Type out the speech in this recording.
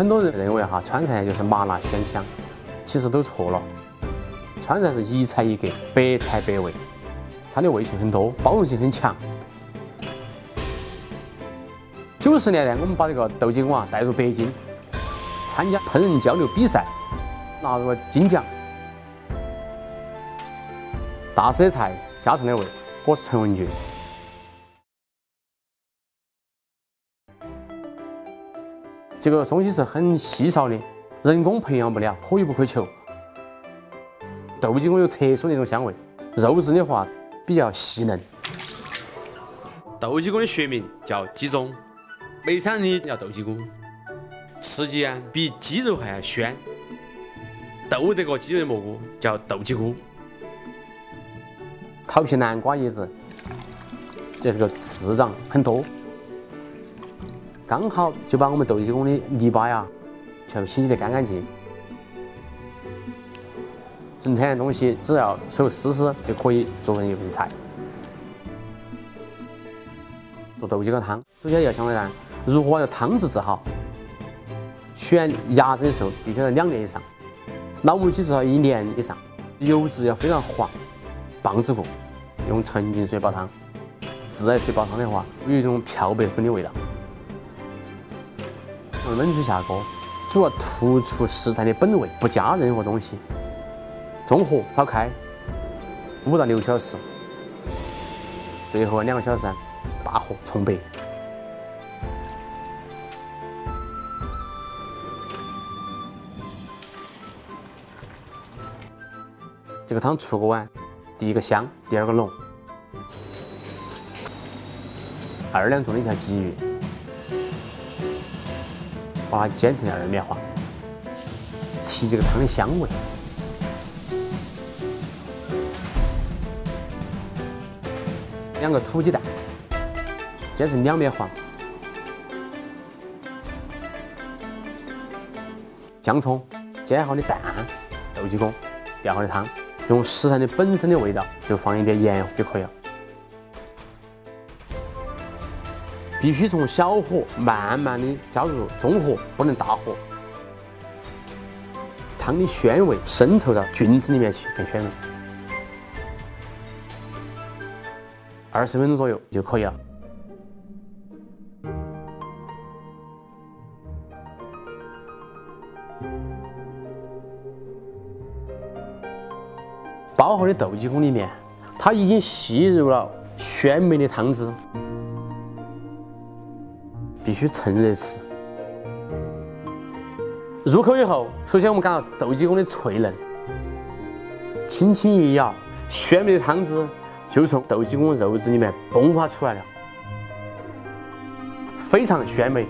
很多人认为川菜就是麻辣鲜香，其实都错了。川菜是一菜一格，百菜百味，它的味性很多，包容性很强。90年代，我们把这个豆筋娃带入北京，参加烹饪交流比赛，拿入了金奖。大师的菜，家常的味，我是陈文俊。 这个东西是很稀少的，人工培养不了，可遇不可求。豆筋我有特殊的一种香味，肉质的话比较细嫩。豆筋公的学名叫鸡枞，梅山人叫豆筋公，吃起啊比鸡肉还要鲜。豆得过鸡肉的蘑菇叫豆鸡菇。烤皮南瓜叶子，这个翅膀很多。 刚好就把我们豆筋公的泥巴呀，全部清洗得干干净。整天的东西只要手湿湿就可以做成一份菜。做豆筋公汤，首先要想到呢，如何把这汤质治好。选鸭子的时候必须要2年以上，老母鸡至少1年以上，油脂要非常滑，棒子骨，用纯净水煲汤。自来水煲汤的话，有一种漂白粉的味道。 焖煮下锅，主要突出食材的本味，不加任何东西。中火烧开5到6小时，最后2个小时大火冲白。这个汤出锅啊，第1个香，第2个浓。2两重的一条鲫鱼。 把它煎成2面化，提这个汤的香味。2个土鸡蛋，煎成2面化。姜葱，煎好的蛋，豆筋公，调好的汤，用食材的本身的味道，就放一点盐就可以了。必须从小火慢慢的加入中火，不能大火。汤的鲜味渗透到菌子里面去，更鲜美。20分钟左右就可以了。煲好的豆筋公里面，它已经吸入了鲜美的汤汁。 必须趁热吃。入口以后，首先我们感到豆筋公的脆嫩，轻轻一咬，鲜美的汤汁就从豆筋公肉质里面迸发出来了，非常鲜美。